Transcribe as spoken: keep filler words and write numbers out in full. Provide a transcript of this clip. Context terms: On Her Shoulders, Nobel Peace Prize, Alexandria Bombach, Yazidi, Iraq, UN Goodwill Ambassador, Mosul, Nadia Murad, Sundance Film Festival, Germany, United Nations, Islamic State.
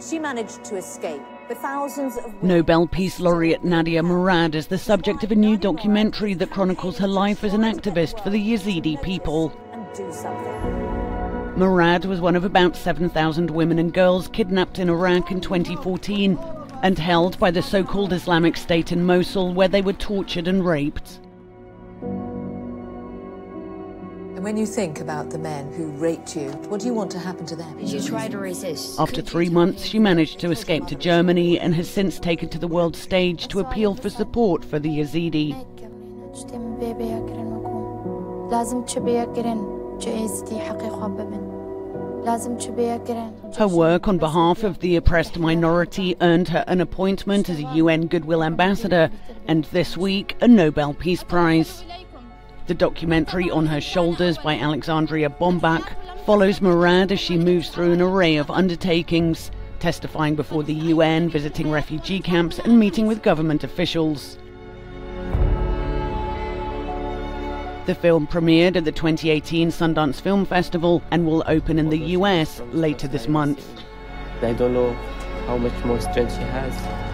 She managed to escape. Of Nobel Peace Laureate Nadia Murad is the subject of a new documentary that chronicles her life as an activist for the Yazidi people. Murad was one of about seven thousand women and girls kidnapped in Iraq in twenty fourteen and held by the so-called Islamic State in Mosul, where they were tortured and raped. And when you think about the men who raped you, what do you want to happen to them? You try to resist. After three months, she managed to escape to Germany and has since taken to the world stage to appeal for support for the Yazidi. Her work on behalf of the oppressed minority earned her an appointment as a U N Goodwill Ambassador and this week a Nobel Peace Prize. The documentary On Her Shoulders by Alexandria Bombach follows Murad as she moves through an array of undertakings, testifying before the U N, visiting refugee camps and meeting with government officials. The film premiered at the twenty eighteen Sundance Film Festival and will open in the U S later this month. I don't know how much more strength she has.